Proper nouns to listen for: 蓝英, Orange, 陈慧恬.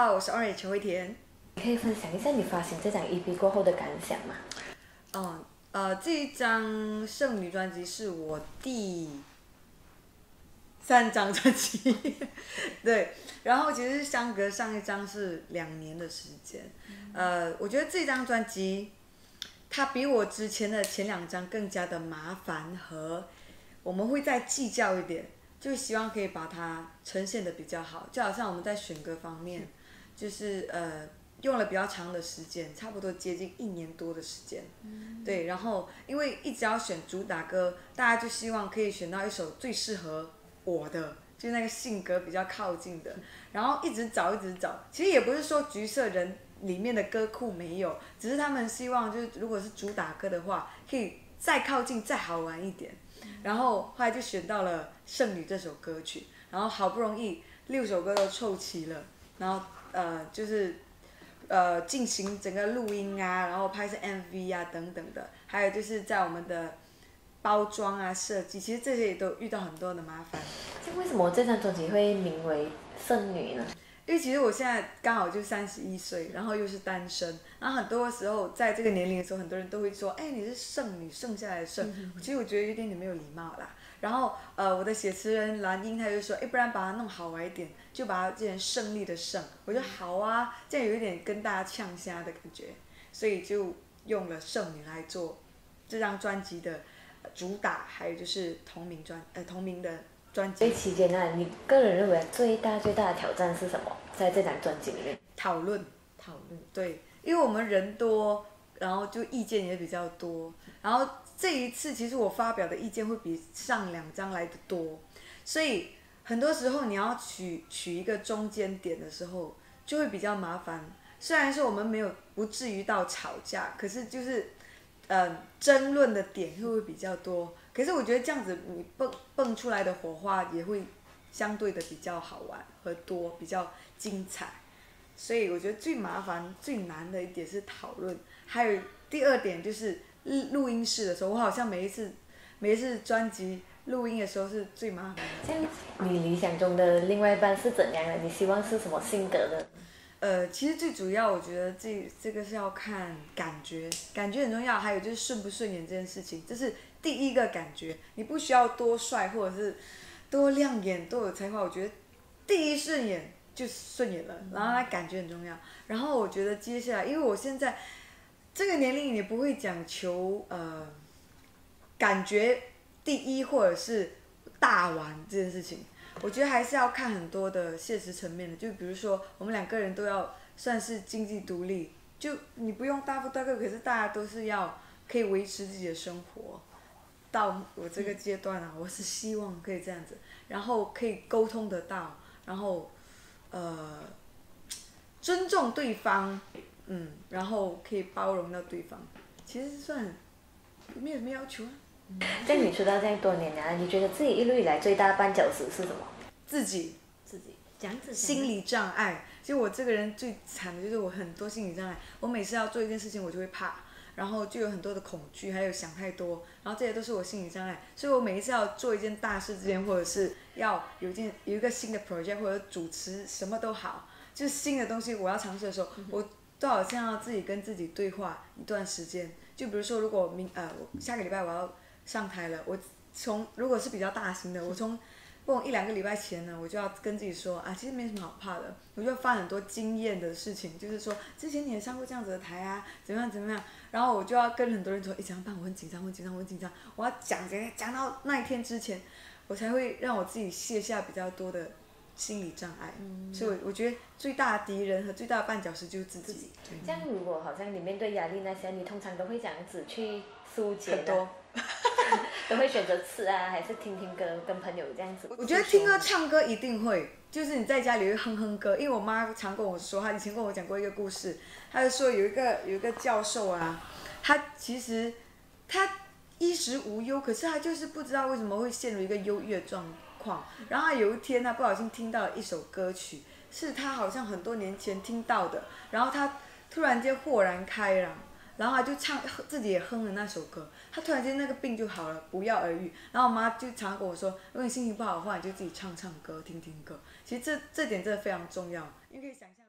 好，我是 Orange 陈慧田。你可以分享一下你发行这张 EP 过后的感想吗？这张剩女专辑是我第3张专辑，对。然后其实相隔上一张是2年的时间，我觉得这张专辑它比我之前的前2张更加的麻烦和我们会再计较一点。 就希望可以把它呈现的比较好，就好像我们在选歌方面，就是用了比较长的时间，差不多接近1年多的时间，对。然后因为一直要选主打歌，大家就希望可以选到一首最适合我的，就那个性格比较靠近的。然后一直找，其实也不是说橘色人里面的歌库没有，只是他们希望就是如果是主打歌的话，可以再靠近，再好玩一点。 然后后来就选到了《剩女》这首歌曲，然后好不容易6首歌都凑齐了，然后进行整个录音啊，然后拍摄 MV 啊等等的，还有就是在我们的包装啊设计，其实这些也都遇到很多的麻烦。为什么这张专辑会名为《剩女》呢？因为其实我现在刚好就31岁，然后又是单身，然后很多时候在这个年龄的时候，很多人都会说，哎，你是剩女，剩下来的剩。其实我觉得有点没有礼貌啦。然后我的写词人蓝英他就说，哎，不然把它弄好玩一点，就把它变成胜利的胜。我就好啊，这样有一点跟大家呛虾的感觉，所以就用了剩女来做这张专辑的主打，还有就是同名的。 所以期间呢，你个人认为最大的挑战是什么？在这张专辑里面，讨论，对，因为我们人多，然后就意见也比较多，然后这一次其实我发表的意见会比上2张来的多，所以很多时候你要取一个中间点的时候，就会比较麻烦。虽然说我们不至于到吵架，可是就是争论的点会比较多。 可是我觉得这样子，你蹦出来的火花也会相对的比较好玩和多，比较精彩。所以我觉得最麻烦、最难的一点是讨论，还有第2点就是录音室的时候，我好像每一次专辑录音的时候是最麻烦的。像你理想中的另外一半是怎样的？你希望是什么性格的？其实最主要我觉得这个是要看感觉，感觉很重要，还有就是顺不顺眼这件事情，这是。 第1个感觉，你不需要多帅或者是多亮眼、多有才华，我觉得第1顺眼就顺眼了，然后他感觉很重要。然后我觉得接下来，因为我现在这个年龄，也不会讲求感觉第1或者是大玩这件事情，我觉得还是要看很多的现实层面的，就比如说我们2个人都要算是经济独立，就你不用大富大贵，可是大家都是要可以维持自己的生活。 到我这个阶段啊，我是希望可以这样子，然后可以沟通得到，然后，尊重对方，然后可以包容到对方，其实算没有什么要求啊。在你出道这样多年啊，你觉得自己一路以来最大的绊脚石是什么？自己心理障碍。其实我这个人最惨的就是我很多心理障碍，我每次要做一件事情，我就会怕。 然后就有很多的恐惧，还有想太多，然后这些都是我心理障碍。所以我每一次要做一件大事之前，或者是要有一个新的 project 或者主持什么都好，就是新的东西我要尝试的时候，我都好像要自己跟自己对话一段时间。就比如说，如果我下个礼拜我要上台了，如果是比较大型的，我从1-2个礼拜前呢，我就要跟自己说啊，其实没什么好怕的。我就要翻很多经验的事情，就是说之前你也上过这样子的台啊，怎么样。然后我就要跟很多人说，怎么办？我很紧张。我要讲到那一天之前，我才会让我自己卸下比较多的心理障碍。所以我觉得最大的敌人和最大的绊脚石就是自己。这样如果好像你面对压力那些，你通常都会这样子去疏解的。很多。都会选择吃啊，还是听歌，跟朋友这样子。我觉得听歌、唱歌一定会，就是你在家里会哼歌。因为我妈常跟我说，她以前跟我讲过一个故事，她就说有一个教授啊，他其实衣食无忧，可是他就是不知道为什么会陷入一个忧郁的状况。然后有一天他不小心听到了一首歌曲，是他好像很多年前听到的，然后他突然间豁然开朗。 然后他就自己也哼了那首歌，他突然间那个病就好了，不药而愈。然后我妈就常跟我说，如果你心情不好的话，你就自己唱歌、听歌。其实这点真的非常重要，你可以想象。